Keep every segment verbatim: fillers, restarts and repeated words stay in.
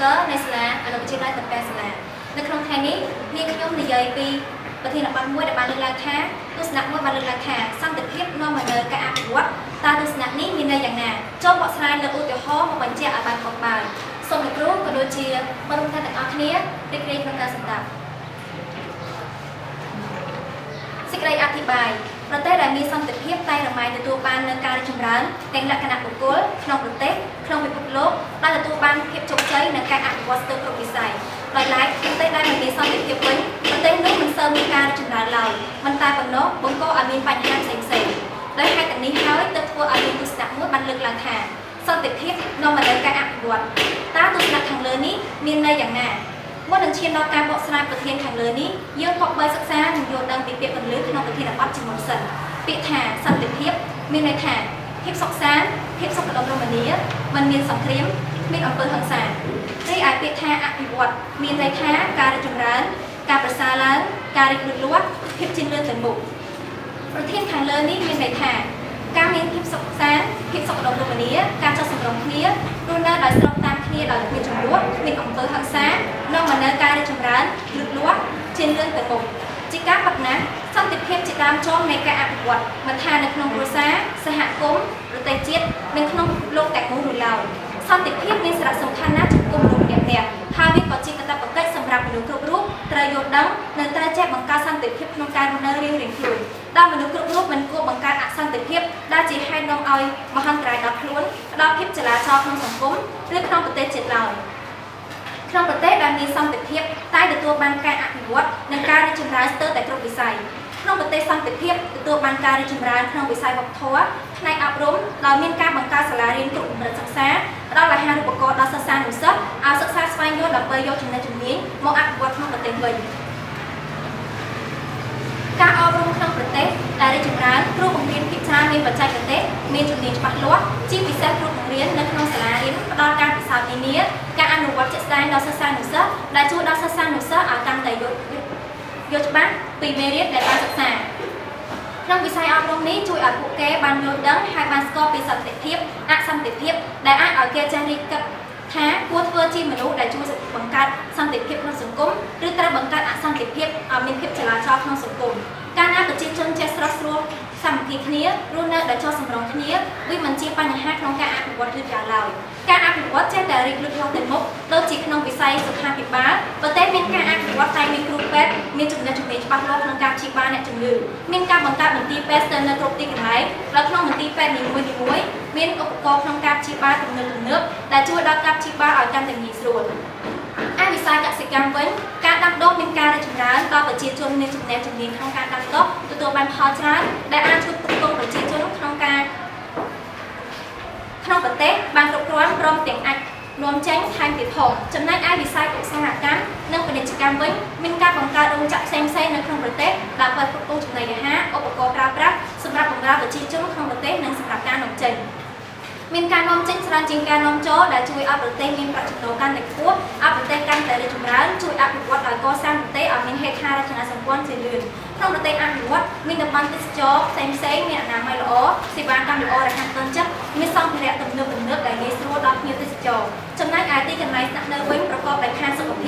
cơ này là ở trên lại tập bè là nó không thay ní ní khi ông thì dạy pi và thì là ban muối để ban lên lá khá tôi sẽ nặng muối ban lên lá khá sang tập tiếp nó mà nơi cả của ta tôi sẽ nặng ní mình đây dạng nào cho bọn sai là tôi tiểu khó một bánh chè ở bàn học bài xong rồi rút còn đôi chia mà chúng ta đặt ở kia để đây chúng ta sẽ tập sách đây áp thì bàiประเทศมีสังติเพียบใต้ระไม้แต่ตัวบ้านในการชำระแต่งหลักขนาดบุกโกลขนมประเทศขนมเป็นบุกโลกได้แต่ตัวบ้านเพียบจงใจในการอัดวัสดุกระปิใส่หลายหลายประเทศได้มีสังติเพียบไว้ประเทศนู้นมันเสริมในการชำระเรามันตายบนนกบนโกอามีปัญหาเสงเสงได้ให้แต่นี้เขาเติบโตอามีตุสนักมุดบันลึกหลังหาสังติเพียบนอนมาในการอัดวัสตาตุสนักทางเลือนี้มีในอย่างน่ะว่าหนึ่งเชียนเราการบอกสลายประเทศแข่งเลยนี้เยอะพอกใบสักซ่าหนึ่งโยนดังปีเปียกกันลึกนอกประเทศอับอัดจิมมอนสันปีแถบสันติเทียบมีในแถบเทียบสักซ่าเทียบสักกระดมโรมาเนียมันมีสังเครียมมีอำเภอทางสานได้อายปีแถบอภิวัตมีในแถบการจุร้านการประสาร้านการดึงดึงล้วนเทียบจินเลือดเต็มบุกประเทศแข่งเลยนี้มีในแถบการมีเทียบสักซ่าเทียบสักกระดมโรมาเนียการจัดสังรองเคลียดูแลหลายสลับตามเคลียหลายเป็นจุดล้วนมีอำเภอทางสานนอกมาเนื้อกายในชมร้านหลุดล้วtrên เรื่องแต่บุกจิก้าปักนะสังติเพียบจิตามจ้องในการอัดวัดมาทานในขนมกุศลสหกรณ์หรือไตเจี๊ยบในขนมโลกแต่งงูเหล่าสังติเพียบในสระสำคัญนะจุดกลมเดี่ยวเดี่ยวพาวิปจิกตาปักเกสสำหรับมนุษย์กรุ๊ปรูปตระยศดังเนื้อตาแจ๊บบังการสังติเพียบขนมการมันเรียงเรียงกลุ่มด้านมนุษย์กรุ๊ปรูปมันกู้บังการอัดสังติเพียบด้านจีไฮนองออยมหันตรายดับล้วนด้านเพียบจราจรขนมสังคมเรื่องขนมไตเจี๊ยบเหล่าขนมประเทศแบบนี้สังติเพียบใต้ตัวบางการอภิวัตในการริชมร้านเตอร์แต่กลุ่มวิสัยขนมประเทศสังติเพียบตัวบางการริชมร้านขนมวิสัยบอกทัวร์ในอับรุ่มเราเมียนการบังการสลารินกลุ่มประจักษ์แซ่เราหลายฮันอุปกรณ์เราสักซานหนุนซับเอาสักซานสวายโยนดับเบิลโยชนในจุดนี้มองอภิวัตขนมประเทศเลยการอับรุ่มขนมประเทศแต่ริชมร้านกลุ่มของเรียนพิจารณาในปัจจัยประเทศมีจุดนี้ปักล้วนที่วิสัยกลุ่มของเรียนในขนมสลารินตอนการวิสัยในนี้การอนุวัติจะได้ดาวซาซาหนุสระได้ชูดาวซาซาหนุสระเอาตั้งแต่ยุคยุคบ้านปีเมริดได้บ้านศึกษาน้องวิสัยเอาตรงนี้ช่วยเอาผู้แก่บ้านโยนดังให้บ้านสกอร์ปีสัตติเทียบอาสัมติเทียบได้อาเอาแก่จาริกกับท้าพูดเพื่อที่มนุษย์ได้ช่วยบังการสัมติเทียบน้องสมกุลหรือตระบังการอาสัมติเทียบเอามีเทียบเจริญชอบน้องสมกุลการน่าตื่นเต้นจนเจสรัสรัวสำคัญนี้รุ่นน่าได้ช่วยสำรองนี้วิมันจีปัญหาน้องการอนุวัติยืดยาวเลยการอัดวัดเจตริกลุกลงเต็มมุกโดยจีขนมวิสัยสุขาภิบาลประเทศมีการอัดวัดไทยมีกรุ๊ปเบสมีจุดในจุดนี้บางโลกในการจีบานในจุดอื่นมีการบังการเหมือนตีเบสเดินในกรุ๊ปตีกันไหมแล้วขนมเหมือนตีเบสหนีมวยหนีมวยมีอุปกรณ์ในการจีบานถึงเนื้อถึงเนื้อแต่ช่วยดักการจีบานเอาการแต่งหนีส่วนอันวิสัยกับสิการเว้นการดักดอกมีการในจุดนั้นเราประจีจนในจุดในจุดนี้ทำการดักดอกตัวตัวบันพอชั้นได้อัดชุดตรงประจีจนทำการขนมประเทศบางกลุ่มร้อนรวมเตียงอัดรวมแจ้งทางติดหงจำนวนไอวิสัยของสหกรรมนั่งประเด็นกิจกรรมเว้นมินการบังการองจับเซนเซนในขนมประเทศหลักเปิดประตูจุดไหนนะฮะอุปกรณ์รับรับสำหรับของเราประชิดจุดขนมประเทศนั่งสำหรับการนองเจนมินการนองเจนสารจิงการนองโจ้และช่วยอัปประเทศมินประชุมโลกันในคู่อัปประเทศกันแต่ในจุดร้านช่วยอัปวัดหลายก็สร้างประเทศอัปมินเฮคาราชนาสมบูรณ์สิริขนมประเทศอันวัดมินตะบันติสโจ้เซนเซนมินนาไมโลสิบานการโลและทางต้นจับมิซองเรียกตำเนิดตำเนิดได้ในส่วนรับมิวติสโจจำนวนไอตีกันไหมนักเนิร์วิ่งประกอบด้วยการสกปรก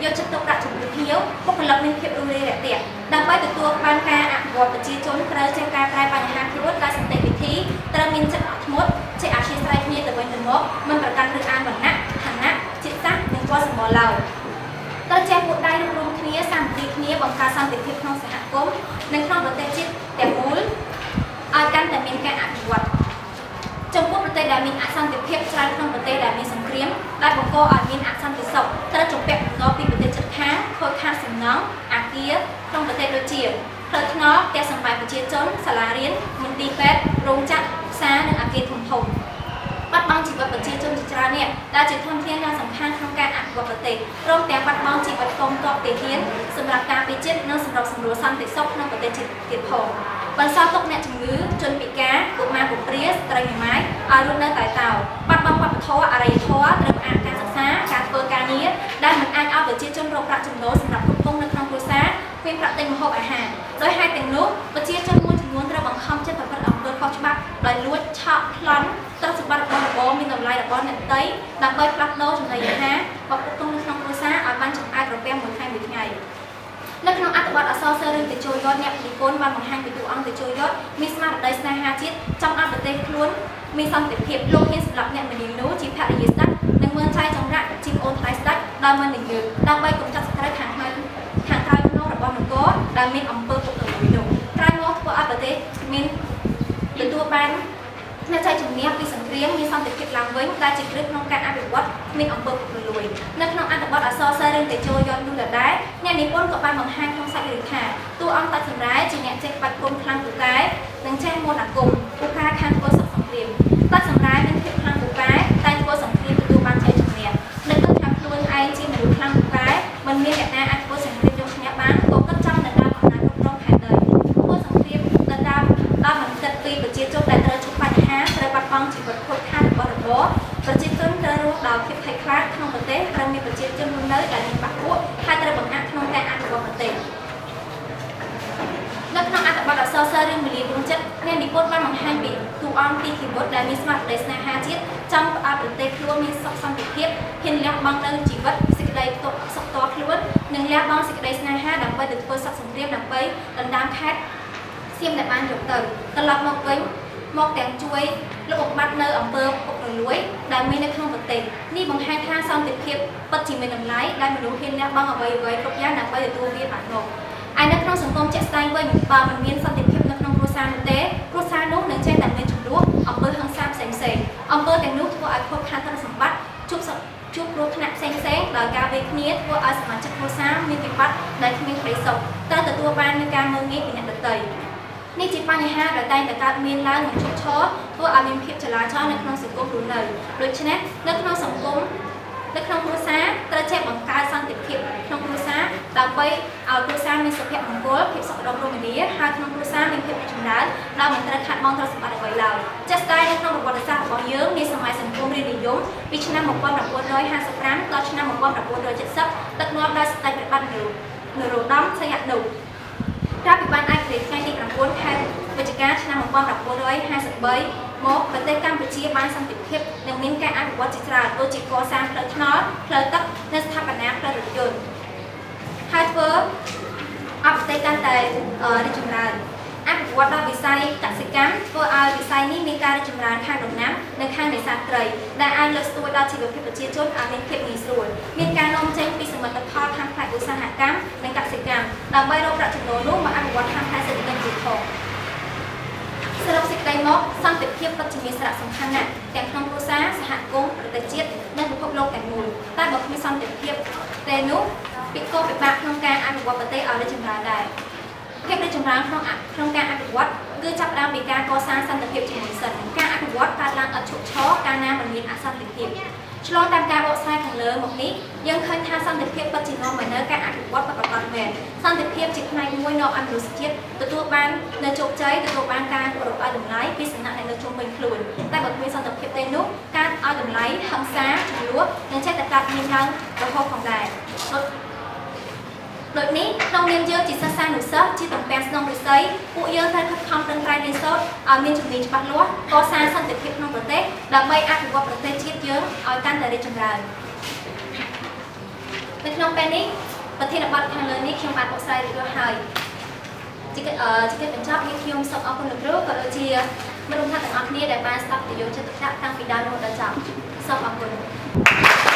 โยนชุดตกกระถุงเพี้ยวพวกผลักมินเพี้ยวดูเลยเตี่ยดังไปตัวตัวบางการอ่ะวัวปัจจีจนกระจายการกลายปัญหาที่วัดการสันติวิธีตระมินจัดอัตมดเจ้าอาชีพไรเมียตะวันตะมกมันประกันเรื่องอ่านบรรณะฐานะจิตสักเป็นวัวสมอเหล่าตระเจ้าบุตรได้รวมที่นี้สันติที่นี้บังการสันติเพี้ยวน้องสหกรณ์ในครอบประเทศจิตแต่มูลอาการแต่มินการอ่ะวัวจงพูดประเทศดามินอาซันติเพียบชายของประเทศดามินสังเครียมได้บอกว่าอามินอาซันติศกแต่จงแปลของเราเป็นประเทศจัดค้างโคตรค้างสิงน้องอาเกียของประเทศโดยเฉียบเพลิดน้องแต่สมัยประเทศจนสลาเรียนมันตีแปดโรงจักรซาหนึ่งอาเกียถุงผงบัดบางจีบประเทศจนจิตราเนี่ยได้จุดท่องเที่ยวงานสำคัญของการอ่านประเทศรวมแต่บัดบางจีบประกงต่อเตียเทียนสำหรับการไปเจ็ดนั่งสำหรับสำรวจซันติศกของประเทศเตียผงบรรซาตกเนี่ยจมือจนปีกากุมากุเปรี้ยสตรายไม้อารุณเนตไต่เต่าปัดบังปัดท้ออะไรท้อเติมอ่างการศึกษาการเปิดการนี้ได้เหมือนอ่างเอาไปเชี่ยวจนโรคประจำโนสำหรับคนต้องในครองกุศลเวียนประเต็งหอบอาหารโดยให้เต็งลุกไปเชี่ยวจนม้วนถึงม้วนเติมบังคับเช่นแบบประดับโดยความฉบับลอยล้วนฉาบพลันเติมสมบัติบอลบอลมีน้ำลายดับบอลหนังเต้ đặc biệt là lâu trong thời gian này và cũng trong những năm cuối xa ở ban trong ai Europe một hai một ngày. Nơi trong ăn bát ở sau sơ đường từ chối gót nhẹ thì côn ban một hai bị tụ ăn từ chối gót. Miss Mad đây là hai chiếc trong ăn được luôn. Mình xong tiếp hiệp luôn hiện lập nhận mình điều nối chỉ phải để giết đất. Đang mơn trai trong rạng chim ôn trai đất. Đang mơn đỉnh được. Đang bay cũng chặt trái hàng hai hàng hai nô là bọn mình có. Đang mình ẩm bơ cũng được bị đổ. Trai nô của ăn được thế mình được đua ban. Nơi trai chúng nghe vì sẵn riêng mình xong tiếp hiệp làm với một ta chỉ rước nông cạn ăn được quất mình ẩm bơ cũng được lùi. Nơi nông ăn được quất ở so sơ lên để chơi do luôn là đái. Nhà đi quân của ban bằng hai không sai được thả. Tu ông ta thường đái chỉ nhẹ trên bạch quân khăn của cái. Đứng trên môn là cùng. Cô ca khăn cô sọc sọc điểm. Ta thường đái bên thiệp khăn của cái. Tay cô sọc điểm từ ban chạy chồng nhẹ. Nên tất cả luôn ai trên mũ khăn của cái. Mình miên đẹp na anh cô sọc điểm trong nhà bán. Cô cất trong lần đa bằng đá đông hải đời. Cô sọc điểm lần đa đa bằng cận tùy và chia chốc đại tờ chúc bạch hát. Rồi bạch băng chỉ vật khôi khăn của đồng bố. Và chia cơn tờ rốt đào thiệp thầy khát không vật tế. Rồi miên vật chia chân luôn nơi cả những bạc quốc. Hai tờ bằng ác không cái ăn của vật tế. Lớp năm ăn tập sơ sơ riêng mình cũng chất nên đi cốt văn bằng hai bị thu on ti thì bớt đại miss mặt đại sna hai chiếc trong áp được tê khua miss sọc song trực tiếp hiện leo băng đơn chỉ vật sự đại tụ sọc to khua nhưng leo băng sự đại sna hai đẳng bay được phơi sọc sừng riêng đẳng bay đằng đám khát xem đại ban dụng từ cần lọc một cái một đèn chuối lúc một mặt nơi ẩm bơ một đường lưới đại mình đã không vật tình đi bằng hai thang song trực tiếp bất chỉ mình làm lái đại mình đủ hiện leo băng ở bay với cục giá đẳng bay được tua viên bản đồ ai nâng trong sân công chết tay với mình và mình miên sân tìm kiếm nâng trong rosa một tế rosa nốt nâng trên tàn nguyên trong đuốc ông bơi hăng sam sành sề ông bơi tàn nốt của ai khô khăn thân sầm bắt chúc sập chúc rốt nặng sành sén đòi cá về khía của ai sầm chất rosa miên tìm bắt đại miên thấy sập ta từ tua ban nơi ca mơ nghĩ bị nhận được tẩy nên chỉ ban nhà ha đòi tay từ ca miên la những chút chó của ai miên kiếm trở lá cho nâng trong sân công đủ lời đối trên nét nâng trong sân công nâng trong rosa ta che bằng ca sân tìm kiếm trong rosa đặc biệt ở quốc gia mình sẽ phải mong muốn hiệp sọc đồng ruộng này hai trong quốc gia mình hiệp chúng ta đang mình đã khát mong theo sự phát triển lào chắc tay đang trong một quốc gia có nhớ nên sau này sẽ không đi đến giống vì năm một quan đặc quân đối hai sắp rắn đó năm một quan đặc quân đối chất sắp tất ngon đây tại việt ban nhiều người đầu đóng xây hạt đủ ra việt ban anh để ngay đi đặc quân hai với chức cá năm một quan đặc quân đối hai sắp bấy một và tây campuchia ban sang tiếp hiệp đồng minh cái anh của quốc gia tôi chỉ có sang lợi nó lợi tất nên tháp bản án lợi được hai vợ áp tay can tài ở địa chủng đàn áp quạt đo bị sai cắt sợi cám vợ ai bị sai ní miếng ca địa chủng đàn hàng đồng nắm nâng hàng để sạt trời đại ai lực tuổi đo chỉ được khi được chia chốt ở miếng kẹp nghỉ rồi miếng ca nông tránh bị sự mật tập thao thang phải của sang hạ cám nâng cắt sợi cám đào bay đâu đã chủng đồ lúc mà áp quạt thang phải sự cần chịu khổ sự động dịch đầy mốc sang tiếp tiếp vật chứng miếng sạt sông khăn nặng càng không cố xá sẽ hạn cố được tận chiết nên một hộp lâu càng mùi ta bọc miếng sang tiếp tiếp tê nút bị cô bị bạc trong ca ăn quạt bát ở đây chúng ta đại khi đây chúng ta không ăn trong ca ăn quạt cứ chọc đau bị ca co sang sang tập hiệp trên một sân ca ăn quạt ta đang ở chỗ chó ca nam mình miền ăn sang tập hiệp cho tam ca bộ sai càng lớn một nít nhưng khi tha sang tập hiệp bất chỉ ngon mà nơi ca ăn quạt và còn toàn về sang tập hiệp chỉ này mua nọ ăn đồ chết từ tụ ban nơi chỗ cháy từ tụ ban ca của đội ba đồng lái vì sẵn này nơi trung bình lùn ta bật nguyên sang tập hiệp tên nút ca ở đồng lái hầm xá trồng lúa nên chết tập tập miền nắng và hô phòng dài đội ní nông dân dưa chỉ sang sang nổi sớt chỉ tổng bèn nông nổi sấy vụ dưa thay khắp không tương lai lên sốt ở miền trung miền bắc lúa có sang sang thực hiện nông bờ tết đã bay ăn của bờ tết chiết dưa ở căn tại đây trồng rau bên nông bên ní bờ thiên bát hàng lớn ní khi bạn bộ sai được hài chỉ cái ở chỉ cái bên chóp như khi ông sập ông được rước còn ở chia mà đồng thanh ở nia để ban sập thì dùng cho tất cả tăng vì đa nông đã chậm sập ông